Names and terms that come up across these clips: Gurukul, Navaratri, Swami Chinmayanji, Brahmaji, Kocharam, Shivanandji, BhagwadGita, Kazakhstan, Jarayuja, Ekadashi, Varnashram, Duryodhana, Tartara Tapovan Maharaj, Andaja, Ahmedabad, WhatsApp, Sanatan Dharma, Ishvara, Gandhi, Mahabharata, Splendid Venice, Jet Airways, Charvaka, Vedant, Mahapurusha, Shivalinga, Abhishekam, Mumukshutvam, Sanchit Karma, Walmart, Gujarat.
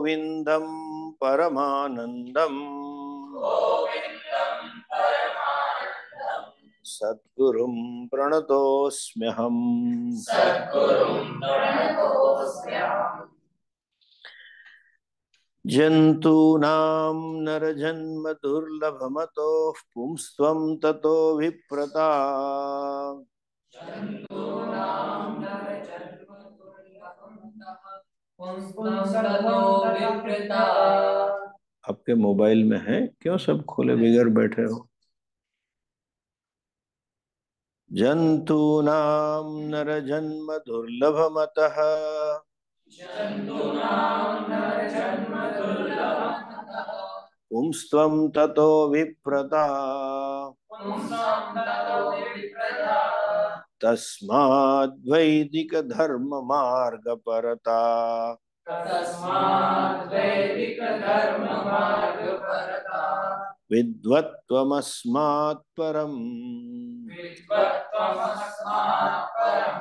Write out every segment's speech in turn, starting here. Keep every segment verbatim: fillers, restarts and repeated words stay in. Govindam Paramanandam, Govindam Paramanandam, Sadgurum Pranatosmyaham, Sadgurum Pranatosmyaham. Jantunam narajanma durlabhamato pumstvam tato viprata. Jantunam narajanma durlabhamato pumstvam tato viprata. आपके mobile में है क्यों सब खोले बिगर बैठे हो? Jantunam narajanma durlabhamataha. Jantunam narajanma durlabhamataha pumstvam tato viprata. Pumstvam tato viprata. Tasmad vaidika dharma marga parata. Tasmad vaidika dharma marga parata. Vidvatvam asmat param. Vidvatvam asmat param.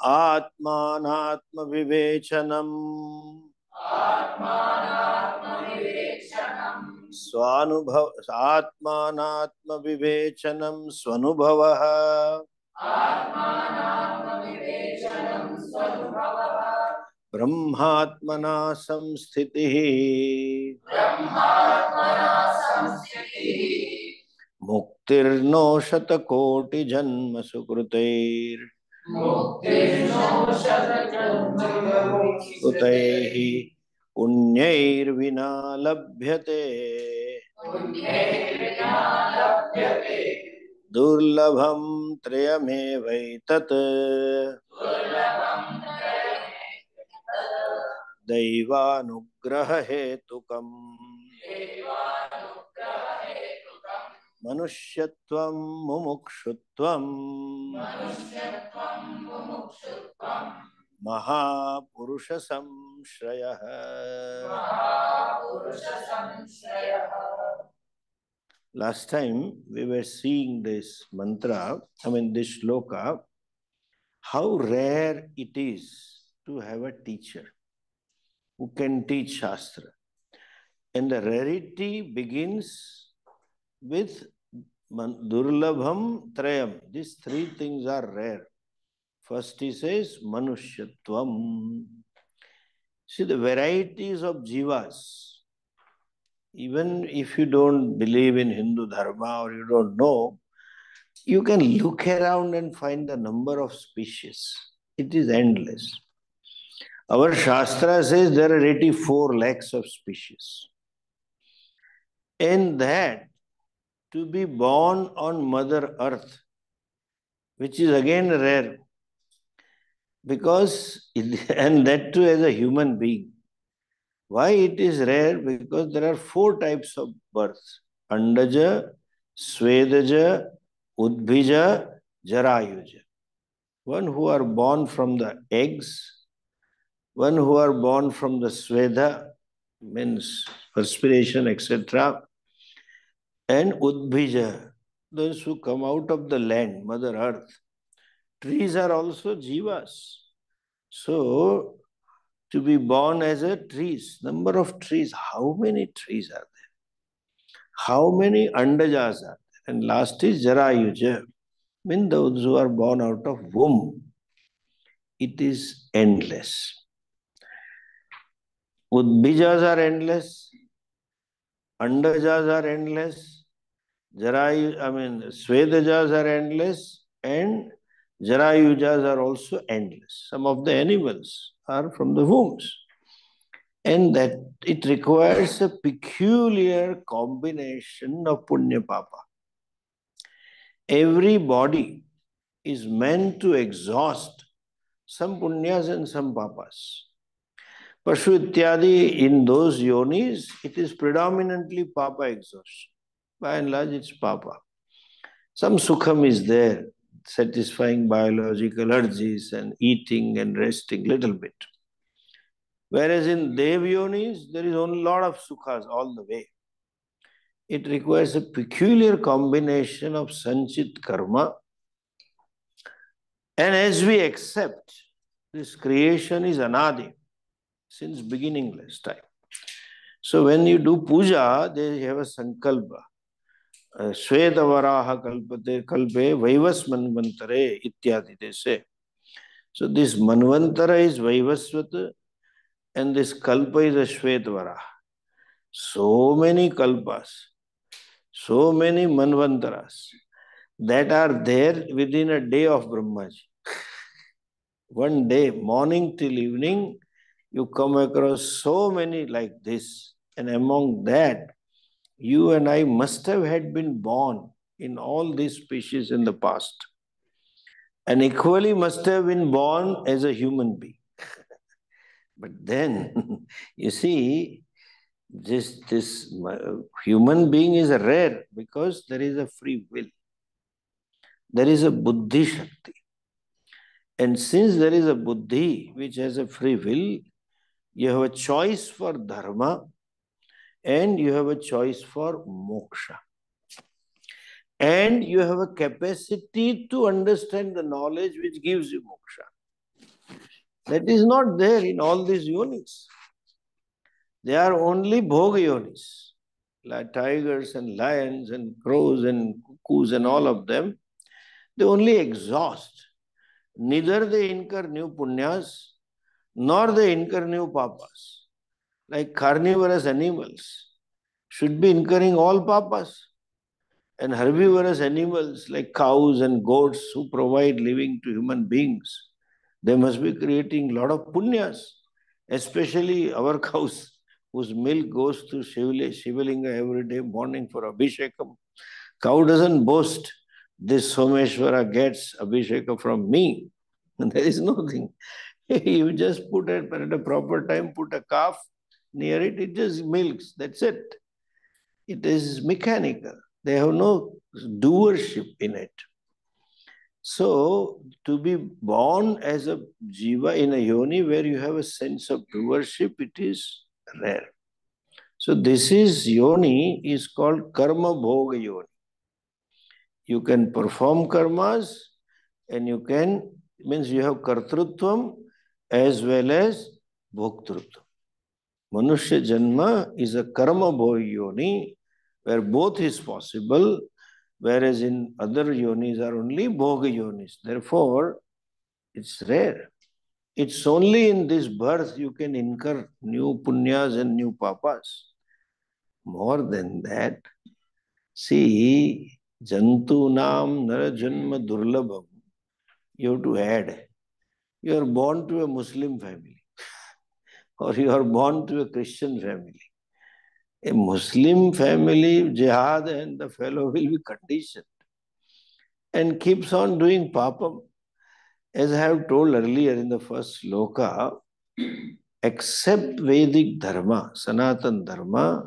Atmanatma vivechanam, Atmanatma vivechanam, Swanubhava, Atmanatma vivechanam, Swanubhavaha, Atmanatma vivechanam, Swanubhavaha, Brahmatmana samsthitihi, Brahmatmana samsthitihi, Muktirno shatakoti janma sukrutir, Muktirno shatakoti utehi punyair vina labhyate, punyair vina labhyate, durlabham trayame vaitat, durlabham trayame vaitat, daivanugraha hetukam, daivanugraha hetukam, manushyattvam mumukshutvam, manushyattvam mumukshutvam, mahapurusha samshrayah, mahapurusha samshrayah. Last time we were seeing this mantra, I mean this shloka, how rare it is to have a teacher who can teach Shastra. And the rarity begins with durlabham trayam. These three things are rare. First he says manushyatvam. See the varieties of jivas. Even if you don't believe in Hindu dharma or you don't know, you can look around and find the number of species. It is endless. Our Shastra says there are eighty-four lakhs of species. In that, to be born on Mother Earth, which is again rare, because, and that too as a human being. Why it is rare? Because there are four types of birth: Andaja, Svedaja, Udbija, Jarayuja. One who are born from the eggs, one who are born from the Sveda, means perspiration, et cetera, and Udbija, those who come out of the land, Mother Earth. Trees are also jivas. So, to be born as a trees, number of trees, how many trees are there? How many andajas are there? And last is Jarayuja, mean those who are born out of womb. It is endless. Udbijas are endless. Andajas are endless. Jarayu, I mean, Svedajas are endless and Jarayujas are also endless. Some of the animals are from the wombs. And that it requires a peculiar combination of Punya Papa. Every body is meant to exhaust some Punyas and some Papas. Pashu Ityadi, in those yonis, it is predominantly Papa exhaustion. By and large, it's Papa. Some Sukham is there, satisfying biological urges and eating and resting little bit. Whereas in Devyonis, there is a lot of Sukhas all the way. It requires a peculiar combination of Sanchit Karma. And as we accept, this creation is Anadi, since beginningless time. So when you do puja, they have a sankalpa. Sweta varaha kalpate kalpe vaivas manvantare ityadi they say. So this manvantara is vaivasvata and this kalpa is a sweta varaha. So many kalpas, so many manvantaras that are there within a day of Brahmaji. One day, morning till evening, you come across so many like this. And among that, you and I must have had been born in all these species in the past. And equally must have been born as a human being. But then, you see, this, this human being is rare because there is a free will. There is a buddhi shakti. And since there is a buddhi which has a free will, you have a choice for dharma and you have a choice for moksha. And you have a capacity to understand the knowledge which gives you moksha. That is not there in all these yonis. They are only bhoga yonis, like tigers and lions and crows and cuckoos and all of them. They only exhaust. Neither they incur new punyas, nor they incur new papas. Like carnivorous animals should be incurring all papas. And herbivorous animals like cows and goats who provide living to human beings, they must be creating a lot of punyas, especially our cows, whose milk goes to Shivalinga every day morning for Abhishekam. Cow doesn't boast. This Someshwara gets Abhisheka from me. There is nothing. You just put it at a proper time, put a calf near it, it just milks. That's it. It is mechanical. They have no doership in it. So, to be born as a jiva in a yoni where you have a sense of doership, it is rare. So, this is yoni is called karma bhoga yoni. You can perform karmas and you can, means you have kartrutvam as well as bhoktrutvam. Manushya janma is a karma bhoga yoni where both is possible, whereas in other yonis are only bhoga yonis. Therefore, it's rare. It's only in this birth you can incur new punyas and new papas. More than that, see, Jantu naam narajanma durlabham. You have to add. You are born to a Muslim family. Or you are born to a Christian family. A Muslim family, jihad and the fellow will be conditioned. And keeps on doing papam. As I have told earlier in the first sloka, except Vedic Dharma, Sanatan Dharma,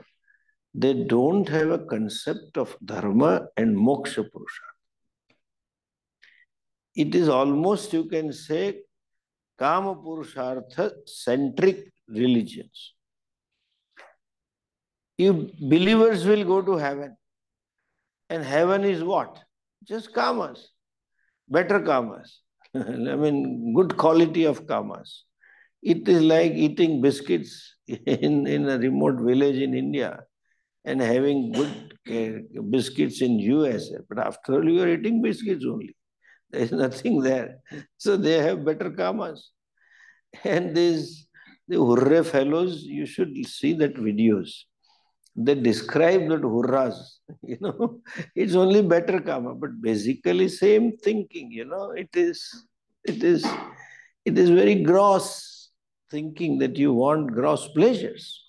they don't have a concept of dharma and moksha purusha. It is almost, you can say, kama purushartha centric religions. You believers will go to heaven. And heaven is what? Just kamas. Better kamas. I mean, good quality of kamas. It is like eating biscuits in, in a remote village in India. And having good uh, biscuits in U S A. But after all, you are eating biscuits only. There is nothing there. So they have better kamas. And these the hurrah fellows, you should see that videos. They describe that hurrahs. You know, it's only better kama, but basically same thinking. You know, it is, it is, it is very gross thinking that you want gross pleasures.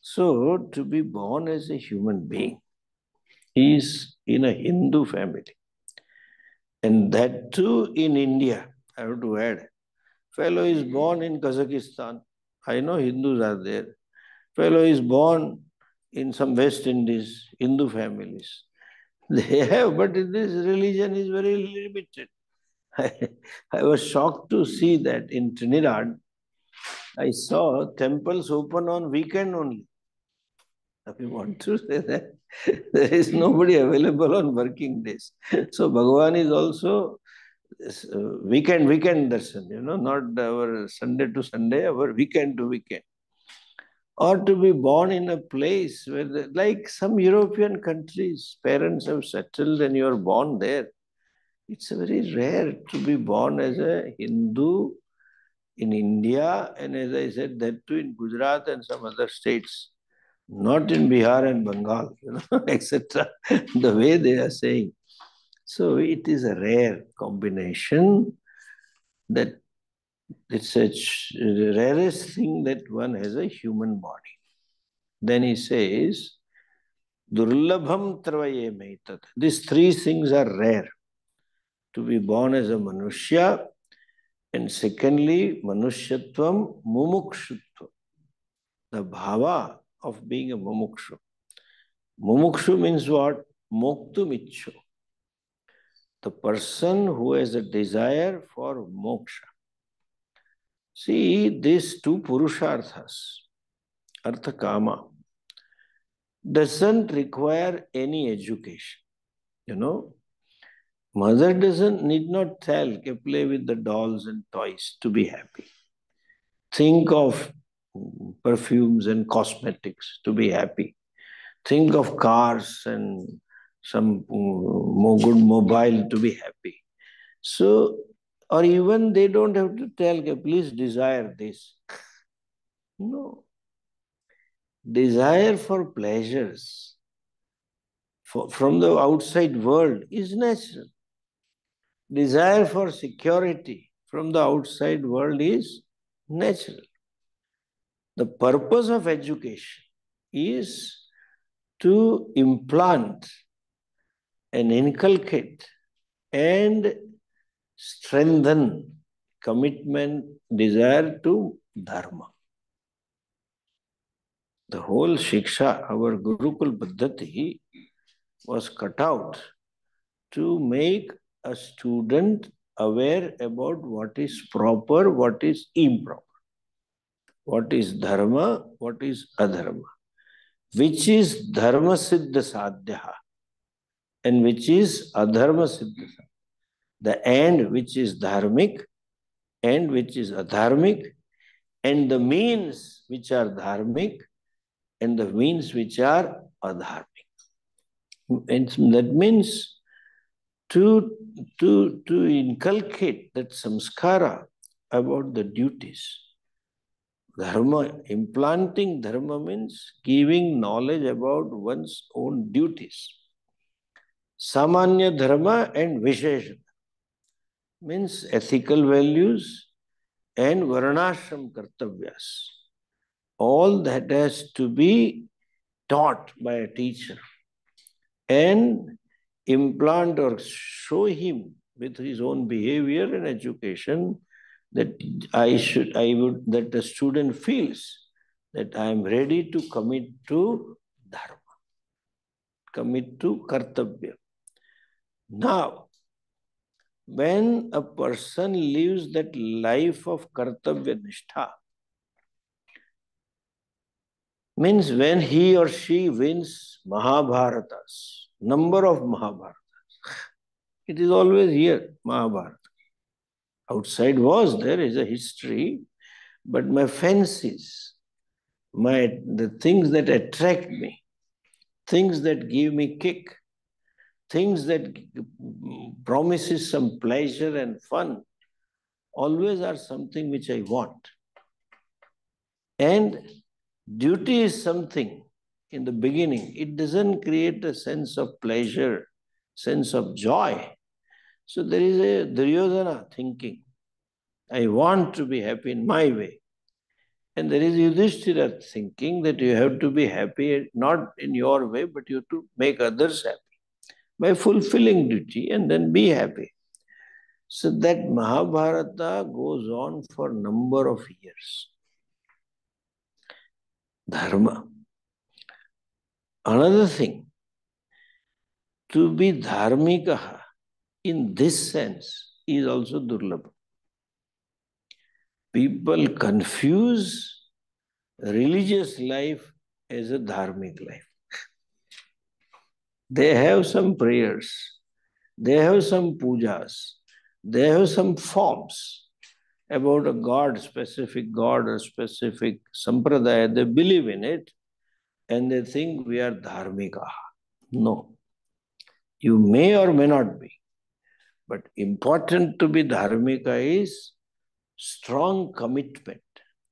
So, to be born as a human being, he is in a Hindu family. And that too in India, I have to add. Fellow is born in Kazakhstan. I know Hindus are there. Fellow is born in some West Indies, Hindu families. They have, but this religion is very limited. I, I was shocked to see that in Trinidad. I saw temples open on weekend only. If you want to say that, there is nobody available on working days. So Bhagavan is also weekend, weekend darshan, you know, not our Sunday to Sunday, our weekend to weekend. or to be born in a place where, the, like some European countries, parents have settled and you are born there. It's very rare to be born as a Hindu in India, and as I said, that too in Gujarat and some other states, not in Bihar and Bengal, you know, et cetera, the way they are saying. So it is a rare combination, that it's such the rarest thing that one has a human body. Then he says, Durlabham travayemaitat. These three things are rare. To be born as a Manushya, and secondly, Manushyatvam Mumukshutvam. The bhava of being a Mumukshu. Mumukshu means what? Moktumichu. The person who has a desire for moksha. See, these two Purusharthas, Artha Kama, doesn't require any education. You know, mother doesn't need not tell, okay, play with the dolls and toys to be happy. Think of perfumes and cosmetics to be happy. Think of cars and some more good mobile to be happy. So, or even they don't have to tell, okay, please desire this. No. Desire for pleasures for, from the outside world is natural. Desire for security from the outside world is natural. The purpose of education is to implant and inculcate and strengthen commitment, desire to dharma. The whole shiksha, our Gurukul Paddhati, was cut out to make a student aware about what is proper, what is improper, what is dharma, what is adharma, which is dharma siddha sadhyaha, and which is adharma siddha sadhyaha. The end which is dharmic, end which is adharmic, and the means which are dharmic, and the means which are adharmic. And that means to, to, to inculcate that samskara about the duties. Dharma, implanting dharma means giving knowledge about one's own duties. Samanya dharma and vishesha means ethical values and varnashram kartavyas. All that has to be taught by a teacher and implant or show him with his own behavior and education that I should, I would, that the student feels that I am ready to commit to dharma, commit to kartavya. Now, when a person lives that life of kartavya nishtha, means when he or she wins Mahabharatas, number of Mahabharatas, it is always here, Mahabharata. Outside was there is a history, but my fancies, my the things that attract me, things that give me kick, things that promises some pleasure and fun always are something which I want. And duty is something in the beginning. It doesn't create a sense of pleasure, sense of joy. So there is a duryodhana thinking. I want to be happy in my way. And there is Yudhishthira thinking that you have to be happy not in your way, but you have to make others happy by fulfilling duty and then be happy. So that Mahabharata goes on for number of years. Dharma. Another thing, to be dharmikaha in this sense is also durlabha. People confuse religious life as a dharmic life. They have some prayers, they have some pujas, they have some forms, about a god, specific god or specific sampradaya, they believe in it and they think we are dharmika. No. You may or may not be. But important to be dharmika is strong commitment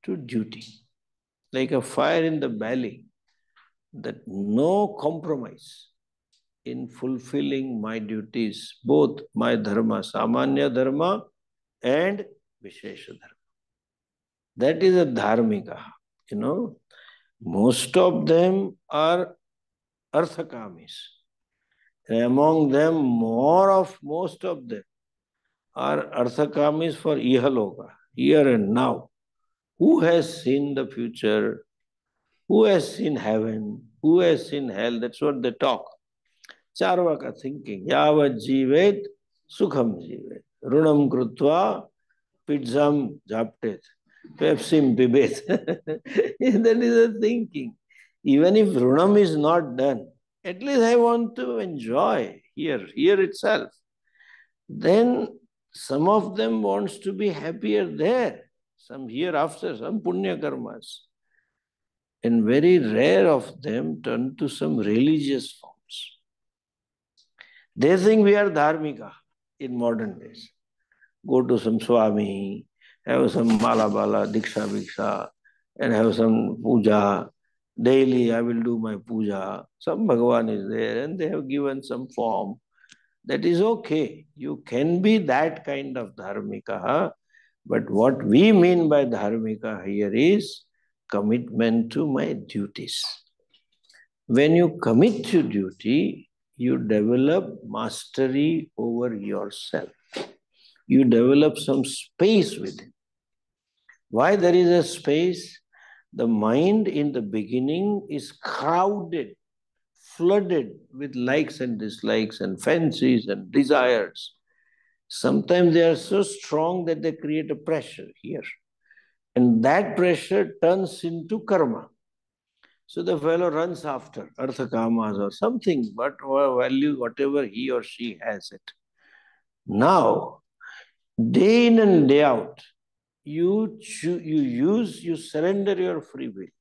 to duty. Like a fire in the belly, that no compromise in fulfilling my duties, both my dharma, samanya dharma and vishesha dharma. That is a dharmika, you know. Most of them are arthakamis. And among them, more of most of them are arthakamis for ihaloka, here and now. Who has seen the future? Who has seen heaven? Who has seen hell? That's what they talk. Charvaka thinking. Yavad jivet, sukham jivet. Runam krutva, pizzam japtet. Pepsim bibet. That is the thinking. Even if runam is not done, at least I want to enjoy here, here itself. Then some of them wants to be happier there, some hereafter, some punya karmas. And very rare of them turn to some religious forms. They think we are dharmika in modern days. Go to some swami, have some mala bala, diksha bhiksha, and have some puja. Daily I will do my puja. Some Bhagavan is there and they have given some form. That is okay. You can be that kind of dharmika. But what we mean by dharmika here is commitment to my duties. When you commit to duty, you develop mastery over yourself. You develop some space within. Why there is a space? The mind in the beginning is crowded, flooded with likes and dislikes and fancies and desires. Sometimes they are so strong that they create a pressure here. And that pressure turns into karma. So the fellow runs after arthakamas or something, but value whatever he or she has it. Now, day in and day out, You, you use, you surrender your free will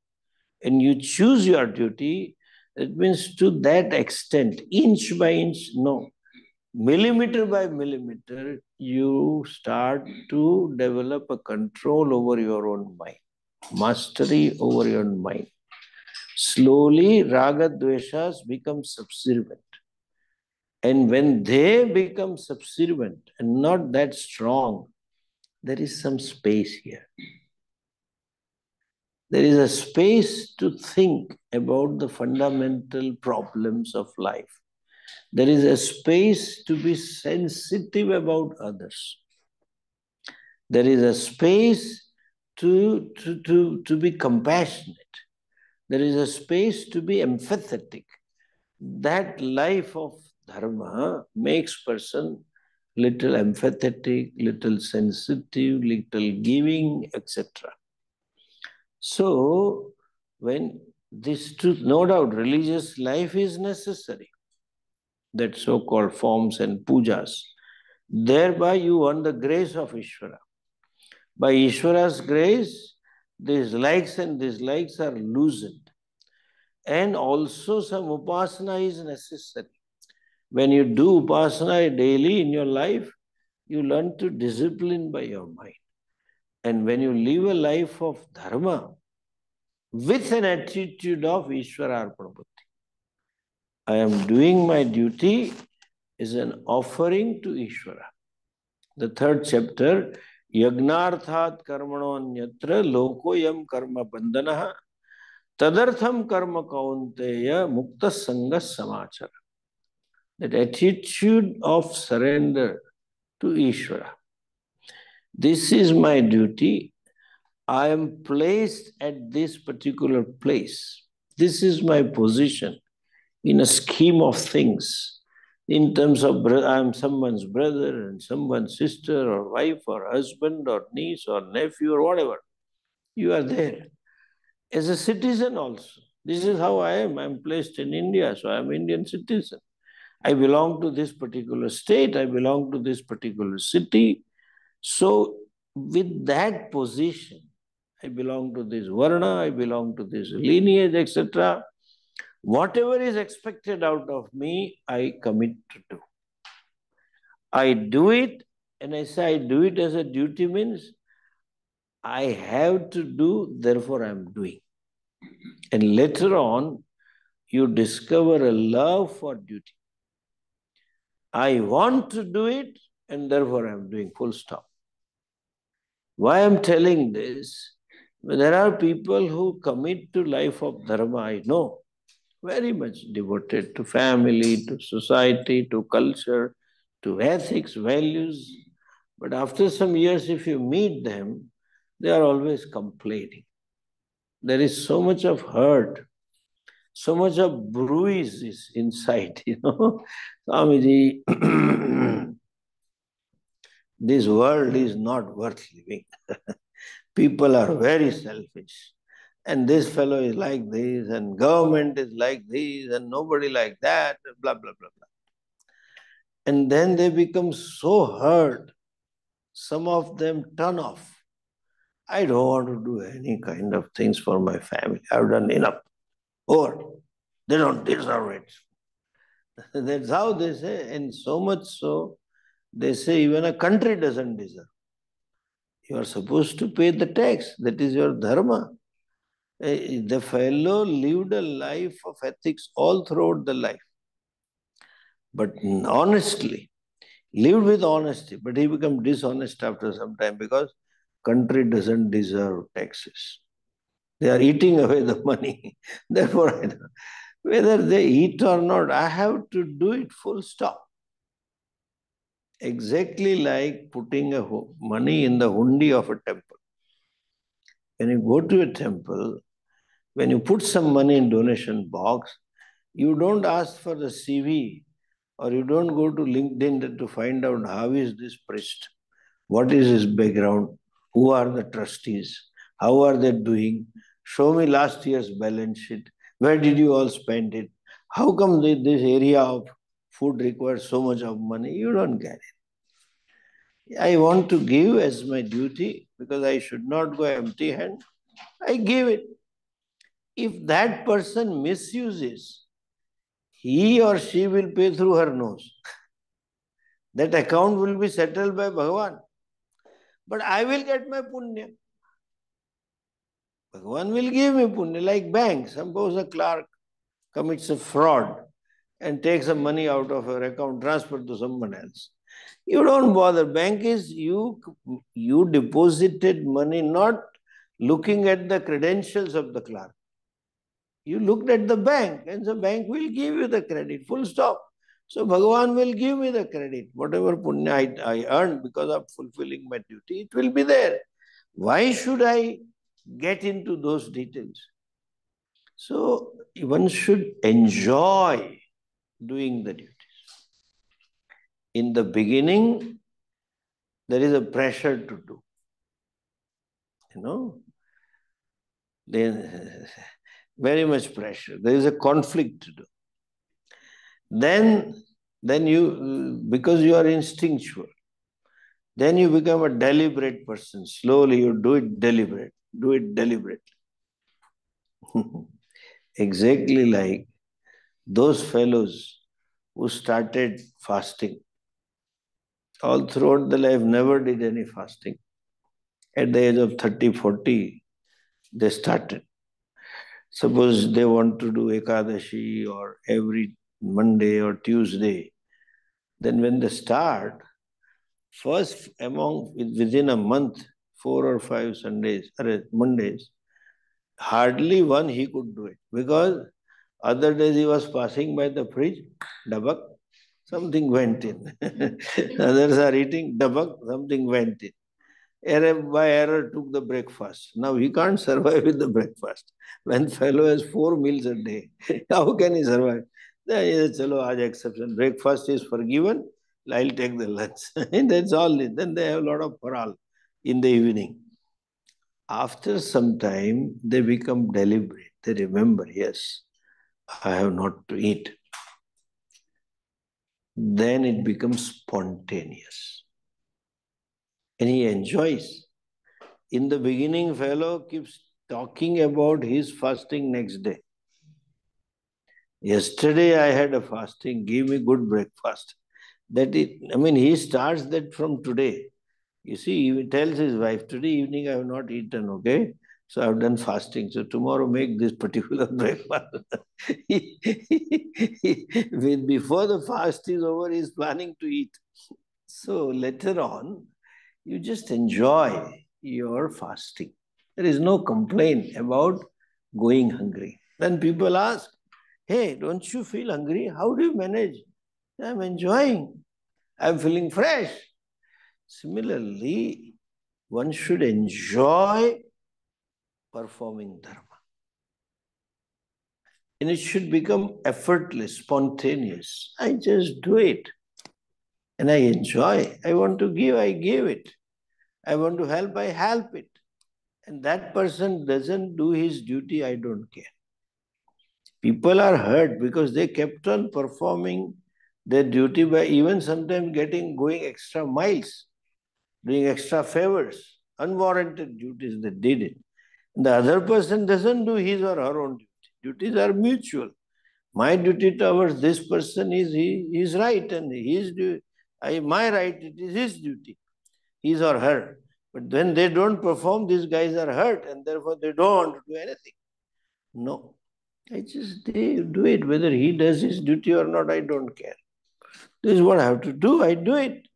and you choose your duty. That means to that extent, inch by inch, no, millimeter by millimeter, you start to develop a control over your own mind, mastery over your own mind. Slowly, raga dveshas become subservient. And when they become subservient and not that strong, there is some space here. There is a space to think about the fundamental problems of life. There is a space to be sensitive about others. There is a space to, to, to, to be compassionate. There is a space to be empathetic. That life of dharma makes person little empathetic, little sensitive, little giving, et cetera. So, when this truth, no doubt, religious life is necessary. That so-called forms and pujas. Thereby you earn the grace of Ishvara. By Ishvara's grace, these likes and dislikes are loosened. And also some upasana is necessary. When you do upasana daily in your life, you learn to discipline by your mind. And when you live a life of dharma with an attitude of Ishwararpanabhuti, I am doing my duty is an offering to Ishvara. The third chapter, Yagnarthat karmanonyatra lokoyam karma bandhanaha tadartham karma kaunteya mukta sangha samachara. That attitude of surrender to Ishvara. This is my duty. I am placed at this particular place. This is my position in a scheme of things. In terms of I am someone's brother and someone's sister or wife or husband or niece or nephew or whatever. You are there. As a citizen also. This is how I am. I am placed in India, so I am an Indian citizen. I belong to this particular state, I belong to this particular city. So with that position, I belong to this varna, I belong to this lineage, et cetera. Whatever is expected out of me, I commit to do. I do it, and I say I do it as a duty means I have to do, therefore I am doing. And later on, you discover a love for duty. I want to do it, and therefore I am doing, full stop. Why I am telling this? There are people who commit to life of dharma, I know, very much devoted to family, to society, to culture, to ethics, values. But after some years, if you meet them, they are always complaining. There is so much of hurt, so much of bruises inside, you know. Swamiji, this world is not worth living. People are very selfish. And this fellow is like this, and government is like this, and nobody like that, blah, blah, blah, blah. And then they become so hurt, some of them turn off. I don't want to do any kind of things for my family. I've done enough. Or they don't deserve it. That's how they say, and so much so, they say even a country doesn't deserve. You are supposed to pay the tax. That is your dharma. The fellow lived a life of ethics all throughout the life. But honestly, lived with honesty, but he became dishonest after some time because country doesn't deserve taxes. They are eating away the money. Therefore, I don't, whether they eat or not, I have to do it, full stop. Exactly like putting a money in the hundi of a temple. When you go to a temple, when you put some money in donation box, you don't ask for the C V, or you don't go to LinkedIn to find out how is this priest, what is his background, who are the trustees, how are they doing, show me last year's balance sheet, where did you all spend it, how come this area of food requires so much of money, you don't get it. I want to give as my duty because I should not go empty hand, I give it. If that person misuses, he or she will pay through her nose. That account will be settled by Bhagavan. But I will get my punya. Bhagavan will give me punya, like bank. Suppose a clerk commits a fraud and takes some money out of your account, transferred to someone else. You don't bother. Bank is you, you deposited money not looking at the credentials of the clerk. You looked at the bank, and the bank will give you the credit, full stop. So Bhagavan will give me the credit. Whatever punya I, I earned because of fulfilling my duty, it will be there. Why should I get into those details? So one should enjoy doing the duties. In the beginning, there is a pressure to do. You know? Then... very much pressure. There is a conflict to do. Then, then you, because you are instinctual, then you become a deliberate person. Slowly you do it deliberate, do it deliberately. Exactly like those fellows who started fasting. All throughout the life, never did any fasting. At the age of thirty, forty, they started. Suppose they want to do Ekadashi or every Monday or Tuesday. Then when they start, first among within a month, four or five Sundays or Mondays, hardly one he could do it. Because other days he was passing by the fridge, dabak, something went in. Others are eating, dabak, something went in. Error by error took the breakfast. Now he can't survive with the breakfast. When fellow has four meals a day, how can he survive? Then he says, chalo, aaj exception. Breakfast is forgiven, I'll take the lunch. That's all. Then they have a lot of paral in the evening. After some time, they become deliberate. They remember, yes, I have not to eat. Then it becomes spontaneous. and he enjoys. In the beginning, fellow keeps talking about his fasting next day. Yesterday I had a fasting, give me good breakfast. That it, I mean, he starts that from today. You see, he tells his wife, today evening I have not eaten, okay? So I have done fasting. So tomorrow make this particular breakfast. he, he, he, when before the fast is over, he is planning to eat. So later on, you just enjoy your fasting. There is no complaint about going hungry. Then people ask, hey, don't you feel hungry? How do you manage? I'm enjoying. I'm feeling fresh. Similarly, one should enjoy performing dharma. And it should become effortless, spontaneous. I just do it. And I enjoy. I want to give, I give it. I want to help, I help it. And that person doesn't do his duty, I don't care. People are hurt because they kept on performing their duty by even sometimes getting, going extra miles, doing extra favors, unwarranted duties they did it. And the other person doesn't do his or her own duty. Duties are mutual. My duty towards this person is he, his right and his duty. I, my right, it is his duty, his or her. But when they don't perform, these guys are hurt and therefore they don't want to do anything. No, I just they do it. Whether he does his duty or not, I don't care. This is what I have to do, I do it.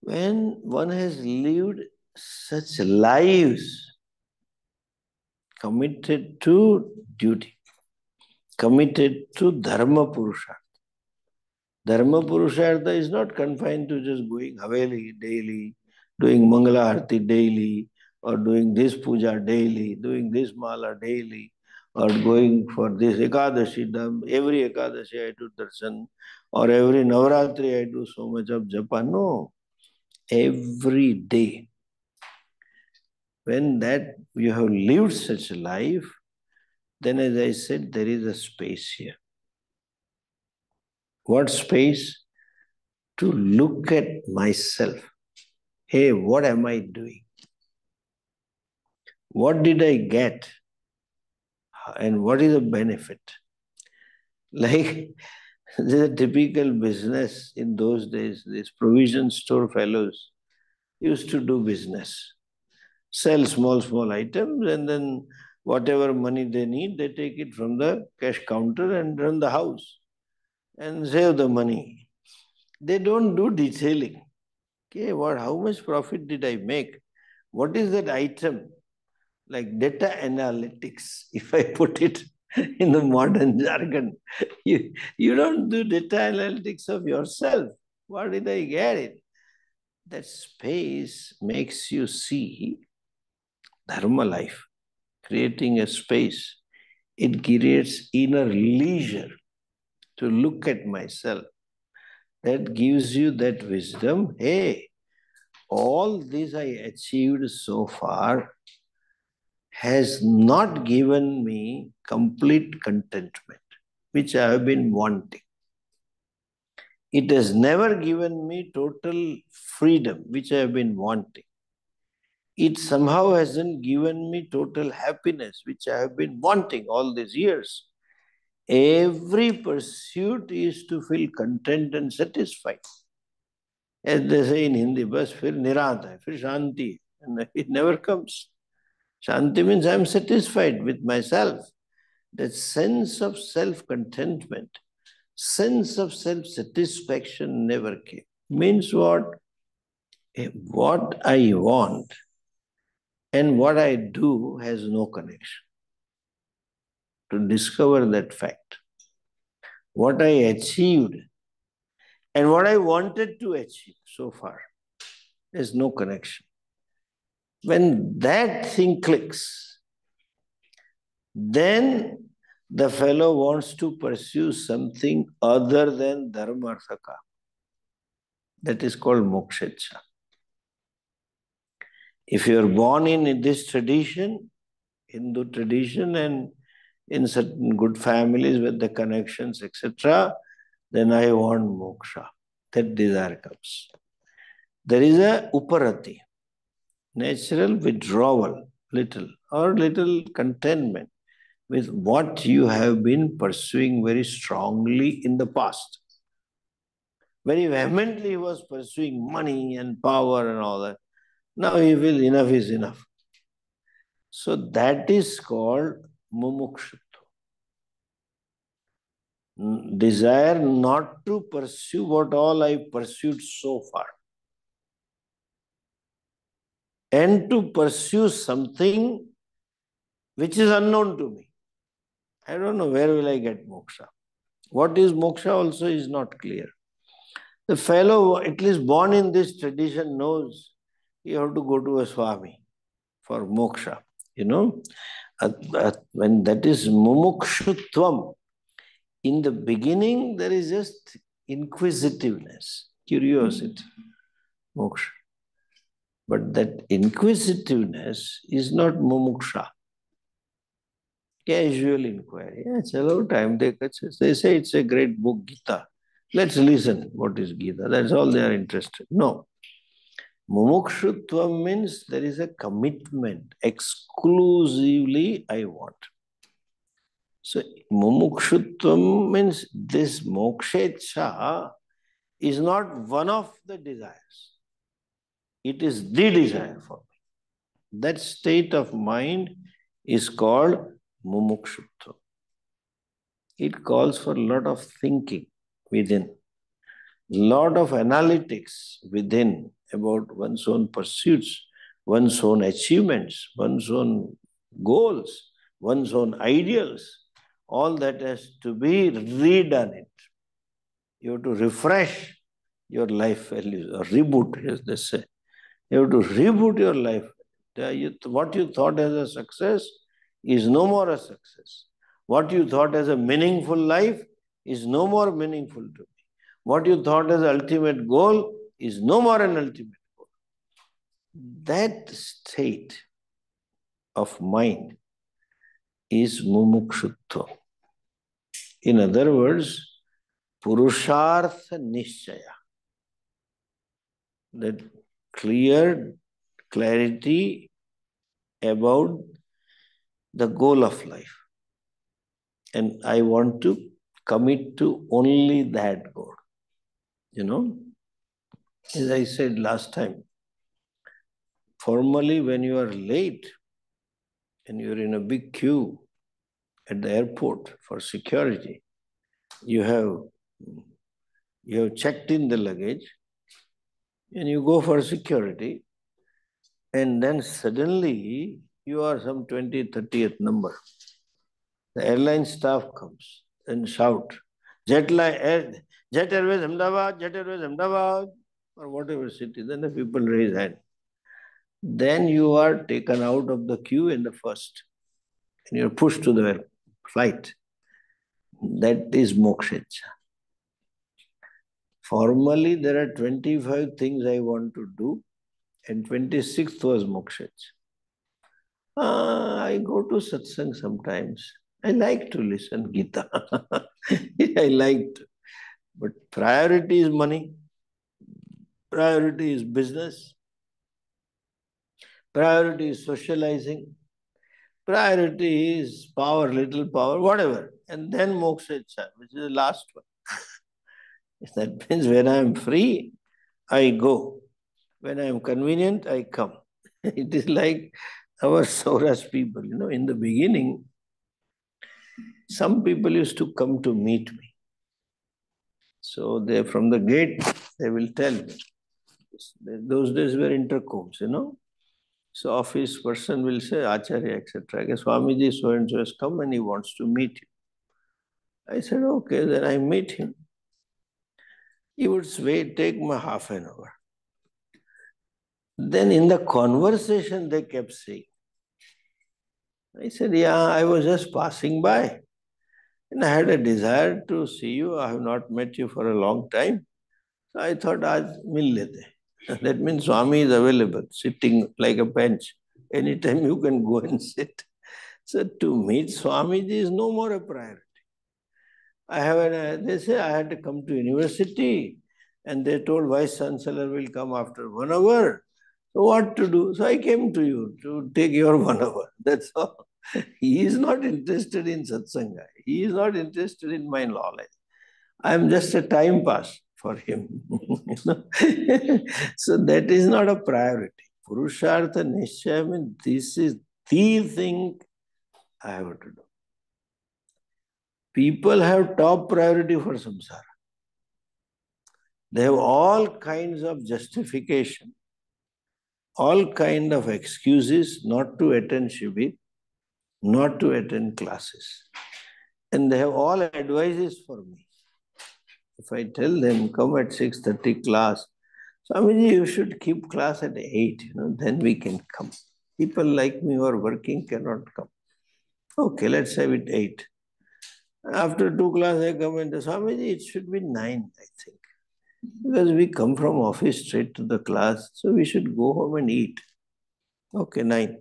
When one has lived such lives committed to duty, committed to dharma purushartha. Dharma purushartha is not confined to just going haveli daily, doing mangala arati daily, or doing this puja daily, doing this mala daily, or going for this ekadashi, every ekadashi I do darshan, or every navaratri I do so much of japa. No, every day. When that you have lived such a life, then as I said, there is a space here. What space? To look at myself. Hey, what am I doing? What did I get? And what is the benefit? Like, this is a typical business in those days. These provision store fellows used to do business. Sell small, small items and then whatever money they need, they take it from the cash counter and run the house and save the money. They don't do detailing. Okay, what? How much profit did I make? What is that item? Like data analytics, if I put it in the modern jargon. You, you don't do data analytics of yourself. What did I get it? That space makes you see dharma life, creating a space. It creates inner leisure to look at myself. That gives you that wisdom. Hey, all this I achieved so far has not given me complete contentment, which I have been wanting. It has never given me total freedom, which I have been wanting. It somehow hasn't given me total happiness, which I have been wanting all these years. Every pursuit is to feel content and satisfied. As they say in Hindi, bas fir nirad hai, fir shanti. And it never comes. Shanti means I am satisfied with myself. That sense of self-contentment, sense of self-satisfaction never came. Means what? What I want and what I do has no connection. To discover that fact. What I achieved and what I wanted to achieve so far, there's no connection. When that thing clicks, then the fellow wants to pursue something other than dharma artha kama. That is called moksha ichcha. If you are born in this tradition, Hindu tradition, and in certain good families with the connections, et cetera, then I want moksha. That desire comes. There is a uparati, natural withdrawal, little or little contentment with what you have been pursuing very strongly in the past. Very vehemently he was pursuing money and power and all that. Now he will, enough is enough. So that is called mumukshutva. Desire not to pursue what all I pursued so far, and to pursue something which is unknown to me. I don't know where will I get moksha. What is moksha also is not clear. The fellow, at least born in this tradition, knows you have to go to a swami for moksha. You know, when that is mumukshutvam, in the beginning, there is just inquisitiveness, curiosity, moksha. But that inquisitiveness is not mumuksha. Casual inquiry. Yeah, it's a long time. They, they say it's a great book, Gita. Let's listen what is Gita. That's all they are interested. No. Mumukshutva means there is a commitment. Exclusively, I want. So, mumukshutva means this mokshecha is not one of the desires. It is the desire for me. That state of mind is called mumukshutva. It calls for a lot of thinking within, lot of analytics within about one's own pursuits, one's own achievements, one's own goals, one's own ideals. All that has to be redone it. You have to refresh your life values or reboot, as they say. You have to reboot your life. What you thought as a success is no more a success. What you thought as a meaningful life is no more meaningful to me. What you thought as ultimate goal is no more an ultimate goal. That state of mind is mumukshutva. In other words, purushartha nishchaya. That clear clarity about the goal of life. And I want to commit to only that goal. You know, as I said last time, formally when you are late and you're in a big queue at the airport for security, you have, you have checked in the luggage, and you go for security, and then suddenly you are some twentieth, thirtieth number. The airline staff comes and shout, Jet, Air, Jet Airways Ahmedabad, Jet Airways Ahmedabad, or whatever city. Then the people raise hand. Then you are taken out of the queue in the first, and you are pushed to the flight. That is mokshecha. Formally, there are twenty-five things I want to do, and twenty-sixth was mokshecha. Uh, I go to satsang sometimes. I like to listen Gita. I like to. But priority is money. Priority is business. Priority is socializing. Priority is power, little power, whatever. And then mokshecha, which is the last one. That means when I am free, I go. When I am convenient, I come. It is like our Sauras people. You know, in the beginning, some people used to come to meet me. So they, from the gate, they will tell me. Those days were intercoms, you know. So office person will say, Acharya, et cetera. Swamiji so and so has come and he wants to meet you. I said, okay, then I meet him. He would say, take my half an hour. Then in the conversation, they kept saying. I said, yeah, I was just passing by. And I had a desire to see you. I have not met you for a long time. So I thought, aaj mil lete. That means Swami is available, sitting like a bench. Anytime you can go and sit. So to meet Swamiji is no more a priority. I have an, they say I had to come to university and they told Vice Chancellor will come after one hour. So what to do? So I came to you to take your one hour. That's all. He is not interested in satsanga. He is not interested in my knowledge. I am just a time pass for him. You know? So that is not a priority. Purushartha Nishchaya means this is the thing I have to do. People have top priority for samsara. They have all kinds of justification, all kinds of excuses not to attend shibir, not to attend classes. And they have all advices for me. If I tell them, come at six thirty class, Swamiji, you should keep class at eight, you know, then we can come. People like me who are working cannot come. Okay, let's have it eight. After two classes, I come and say, Swamiji, it should be nine, I think. Because we come from office straight to the class, so we should go home and eat. Okay, nine.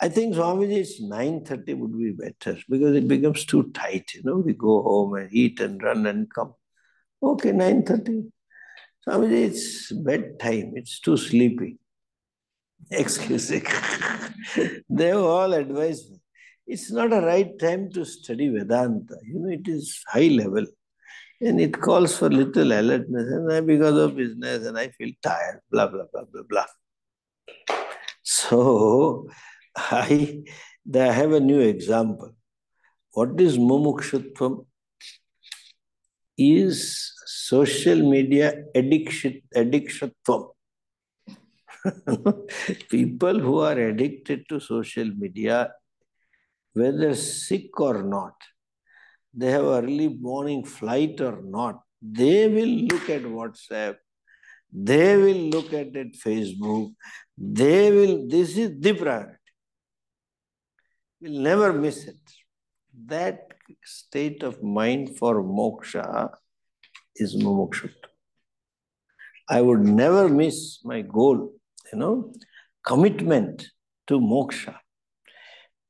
I think Swamiji, it's nine thirty would be better because it becomes too tight. You know, we go home and eat and run and come. Okay, nine thirty. Swamiji, it's bedtime. It's too sleepy. Excuse me. They all advise me. It's not a right time to study Vedanta. You know, it is high level. And it calls for little alertness. And I, because of business, and I feel tired. Blah, blah, blah, blah, blah. So, I, I have a new example. What is mumukshutvam? Is social media addiction, addictshutvam. People who are addicted to social media, whether sick or not, they have early morning flight or not, they will look at WhatsApp. They will look at it Facebook. They will, this is the priority. Will never miss it. That state of mind for moksha is mumukshutva. I would never miss my goal, you know, commitment to moksha.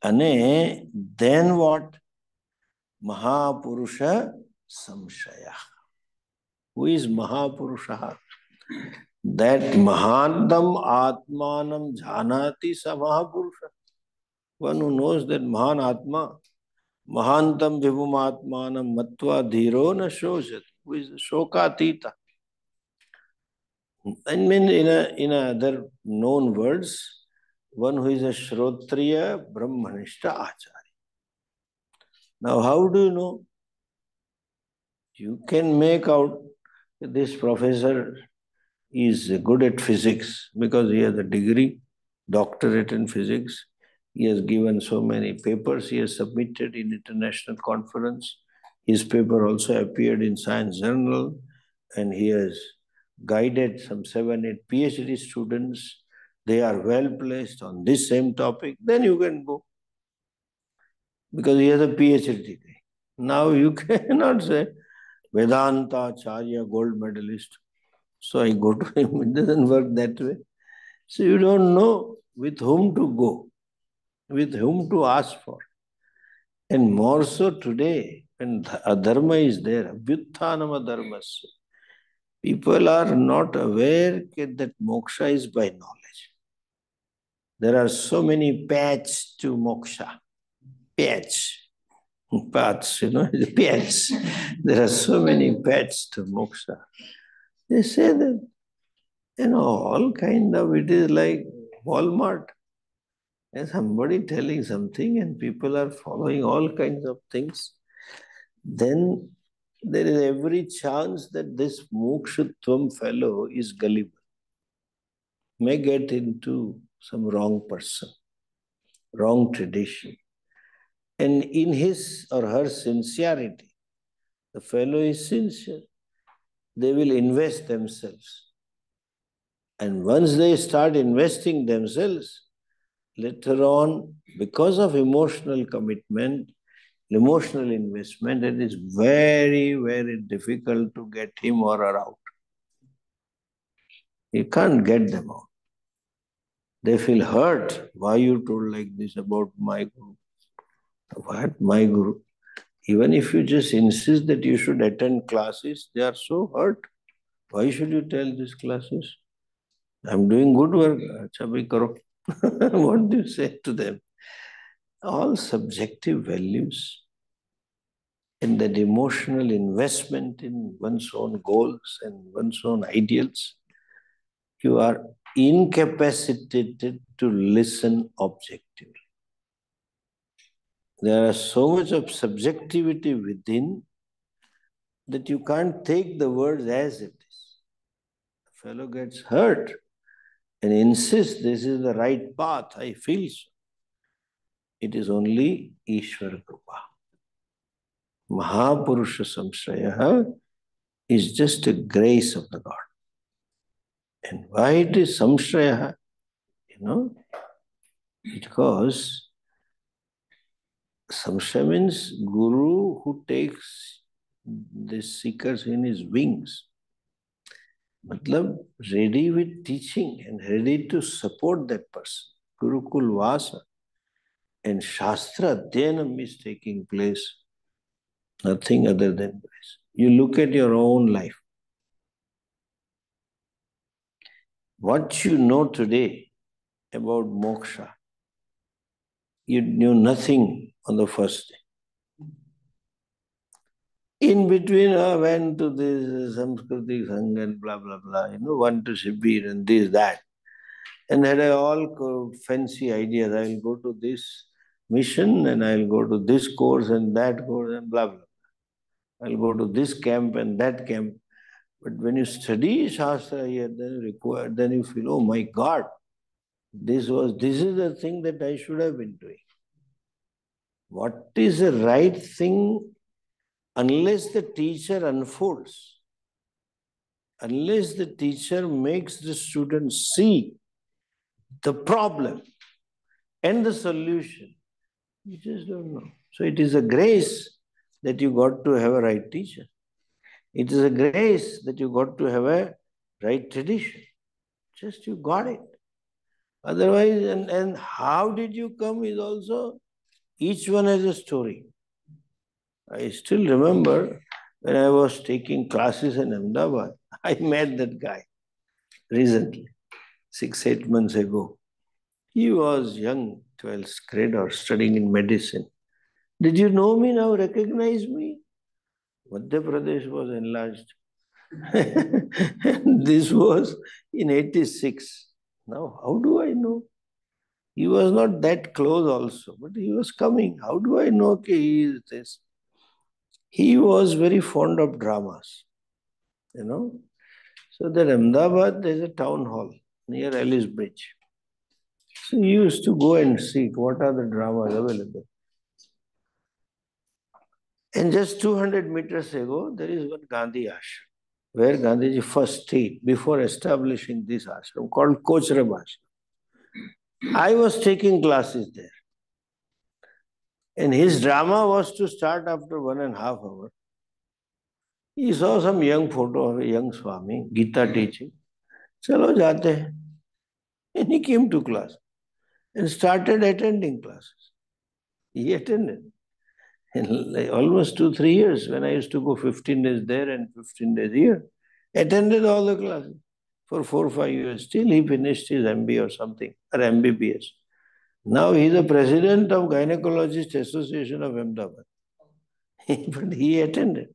Ane, then what? Mahapurusha samshaya. Who is Mahapurusha? That Mahantam Atmanam Jhanati sa Mahapurusha. One who knows that Mahan Atma, Mahantam Vibhum Atmanam Matva Dhiro na Shoshat, who is Shokatita. I mean, in, a, in other known words, one who is a Shrotriya Brahmanishta Acharya. Now, how do you know? You can make out that this professor is good at physics because he has a degree, doctorate in physics. He has given so many papers. He has submitted in international conference. His paper also appeared in Science Journal. And he has guided some seven, eight PhD students. They are well placed on this same topic. Then you can go. Because he has a PhD degree. Now you cannot say, Vedanta Acharya, gold medalist. So I go to him. It doesn't work that way. So you don't know with whom to go, with whom to ask for. And more so today, when adharma is there, abhyutthanama dharmasya, people are not aware that moksha is by knowledge. There are so many paths to moksha. Paths. Paths, you know, paths. There are so many paths to moksha. They say that, you know, all kind of, it is like Walmart. And somebody telling something and people are following all kinds of things, then there is every chance that this mokshutvam fellow is gullible. May get into some wrong person, wrong tradition. And in his or her sincerity, the fellow is sincere. They will invest themselves. And once they start investing themselves, later on, because of emotional commitment, emotional investment, it is very, very difficult to get him or her out. You can't get them out. They feel hurt. Why you told like this about my guru? What? My guru? Even if you just insist that you should attend classes, they are so hurt. Why should you tell these classes? I'm doing good work. What do you say to them? All subjective values and that emotional investment in one's own goals and one's own ideals, you are incapacitated to listen objectively. There are so much of subjectivity within that you can't take the words as it is. The fellow gets hurt and insists this is the right path, I feel so. It is only Ishvara Krupa. Mahapurusha Samshayaha is just a grace of the God. And why it is Samshayaha? You know, because Samshaya means Guru who takes the seekers in his wings. Matlab, ready with teaching and ready to support that person. Gurukul Vasa. And Shastra Adhyanam is taking place. Nothing other than grace. You look at your own life. What you know today about moksha, you knew nothing on the first day. In between, I went to this Sanskritic Sangha and blah, blah, blah, you know, went to Shibir and this, that. And had I all fancy ideas, I will go to this mission and I will go to this course and that course and blah, blah, blah. I will go to this camp and that camp. But when you study Shastra here, then required, then you feel, oh my God, this was, this is the thing that I should have been doing. What is the right thing unless the teacher unfolds? Unless the teacher makes the student see the problem and the solution, you just don't know. So it is a grace that you got to have a right teacher. It is a grace that you got to have a right tradition. Just you got it. Otherwise, and, and how did you come is also, each one has a story. I still remember when I was taking classes in Ahmedabad, I met that guy recently, six, eight months ago. He was young, twelfth grader, studying in medicine. Did you know me now? Recognize me? Madhya Pradesh was enlarged. This was in eighty-six. Now, how do I know? He was not that close also, but he was coming. How do I know okay, he is this? He was very fond of dramas, you know. So that Ahmedabad, there's a town hall near Alice Bridge. So he used to go and seek what are the dramas available. And just two hundred meters ago, there is one Gandhi ashram, where Gandhiji first stayed before establishing this ashram called Kocharam ashram. I was taking classes there. And his drama was to start after one and a half hour. He saw some young photo of a young Swami, Gita teaching. Chalo jate hai. And he came to class and started attending classes. He attended. In almost two, three years, when I used to go fifteen days there and fifteen days here, attended all the classes for four, five years. Till he finished his M B or something, or M B B S. Now he is the president of Gynecologist Association of Ahmedabad. But he attended.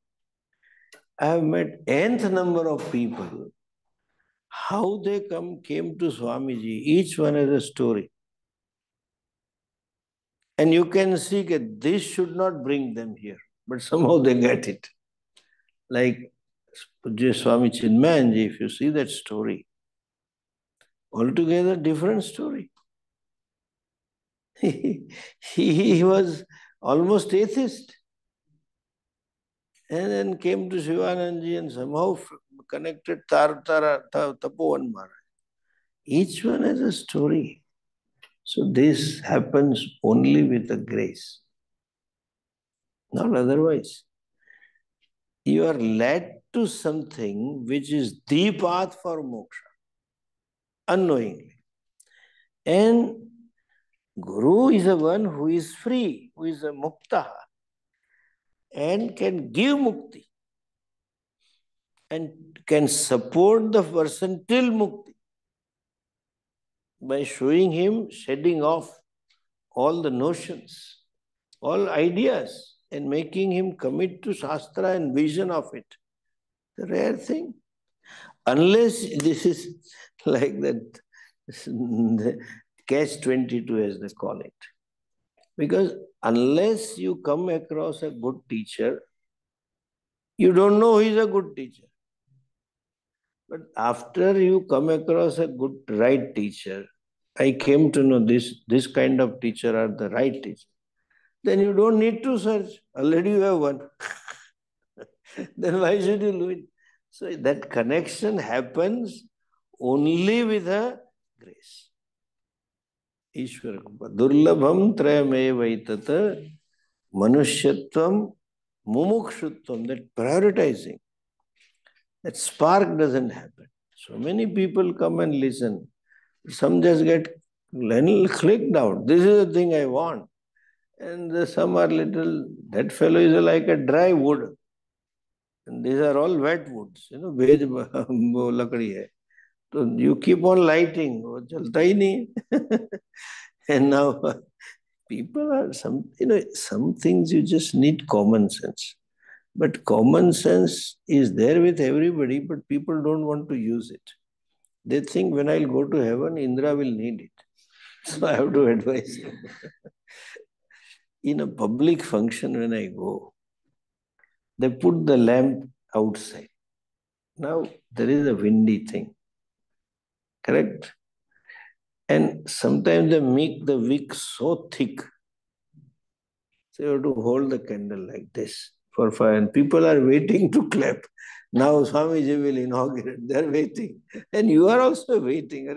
I have met nth number of people. How they come came to Swamiji, each one has a story. And you can see that this should not bring them here, but somehow they get it. Like Swami Chinmayanji, if you see that story, altogether different story. He, he, he was almost atheist and then came to Shivanandji and somehow connected Tartara Tapovan Maharaj. Each one has a story. So this happens only with the grace, not otherwise. You are led to something which is the path for moksha, unknowingly. And Guru is the one who is free, who is a muktaha, and can give mukti. and can support the person till mukti by showing him, shedding off all the notions, all ideas, and making him commit to Shastra and vision of it. The rare thing. Unless this is like that, catch twenty-two as they call it. Because unless you come across a good teacher, you don't know he is a good teacher. But after you come across a good, right teacher, I came to know this, this kind of teacher are the right teacher, then you don't need to search. Already you have one. Then why should you do it? So that connection happens only with a grace. Ishwara Kupa. Durlabham trayamevaitata manushyatvam mumukshutvam. That prioritizing, that spark doesn't happen. So many people come and listen. Some just get little clicked out. This is the thing I want. And some are little, that fellow is like a dry wood. And these are all wet woods, you know, bej lakdi hai. So you keep on lighting, and now people are some, you know, some things you just need common sense. But common sense is there with everybody, but people don't want to use it. They think when I'll go to heaven, Indra will need it. So I have to advise him. In a public function, when I go, they put the lamp outside. Now there is a windy thing. Correct? And sometimes they make the wick so thick. So you have to hold the candle like this for fire. And people are waiting to clap. Now Swamiji will inaugurate. They are waiting. And you are also waiting.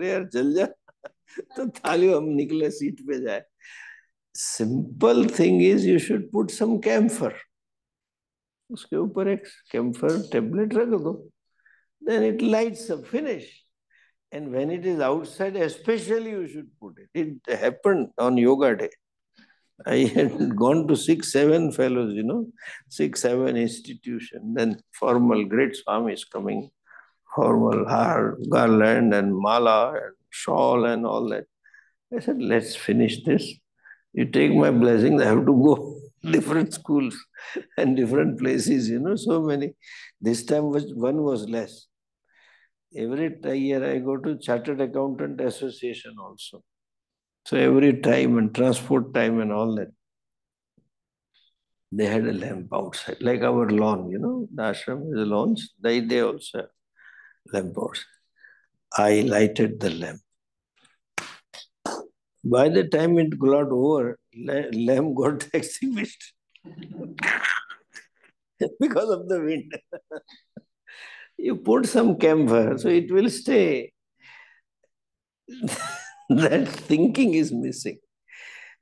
Simple thing is you should put some camphor. Camphor tablet. Then it lights up. Finish. And when it is outside, especially you should put it. It happened on yoga day. I had gone to six, seven fellows, you know, six, seven institution. Then formal, great Swamis coming, formal har, garland and mala and shawl and all that. I said, let's finish this. You take my blessings. I have to go different schools and different places, you know, so many. This time was one was less. Every year I go to Chartered Accountant Association also. So every time and transport time and all that, they had a lamp outside, like our lawn, you know, the ashram is a lawn, they, they also have lamp outside. I lighted the lamp. By the time it got over, lamp got extinguished because of the wind. You put some camphor, so it will stay. That thinking is missing.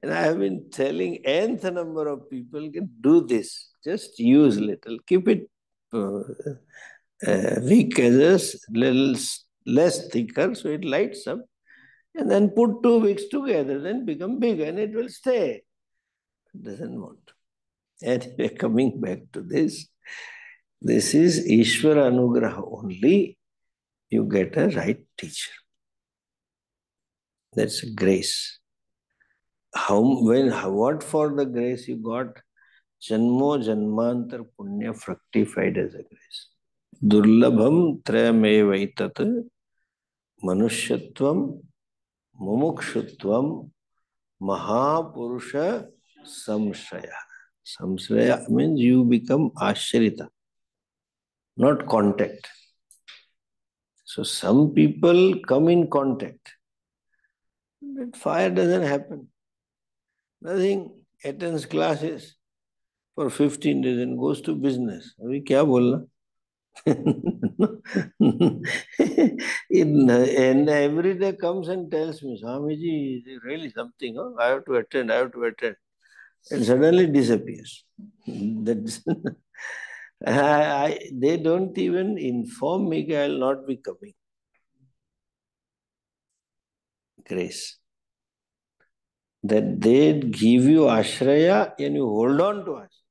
And I have been telling nth number of people, can do this. Just use little. Keep it uh, uh, weak edges, little less thicker, so it lights up. And then put two wicks together, then become big, and it will stay. It doesn't want. Anyway, coming back to this. This is Ishvara Anugraha only. You get a right teacher. That's grace. How, when, how, what for the grace you got? Janmo Janmantar Punya fructified as a grace. Durlabham Trayamevaitata Manushyatvam Mumukshutvam Mahapurusha Samshraya. Samshraya means you become Ashrita. Not contact. So some people come in contact. But fire doesn't happen. Nothing. Attends classes for fifteen days and goes to business. Abhi kya bolna? And every day comes and tells me, Swamiji, is really something? Huh? I have to attend, I have to attend. And suddenly disappears. That's... I, I, they don't even inform me I will not be coming. Grace. That they give you ashraya and you hold on to ashraya.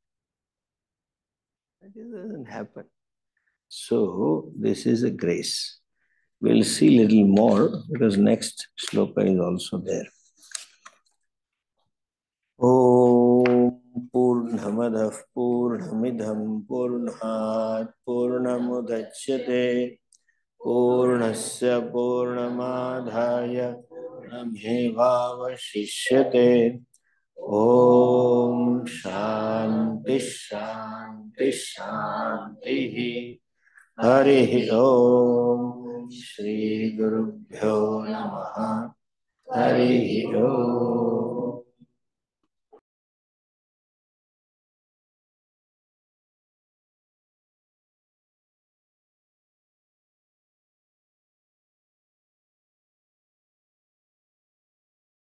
That doesn't happen. So this is a grace. We'll see a little more because next sloka is also there. Om Purnamadav Purnamidham Purnat Purnamudachyate Purnasya Purnamadhaya Namhevavashishyate. Om Shanti Shanti Shanti Hari Om Shri Gurubhyo Namaha Hari Om.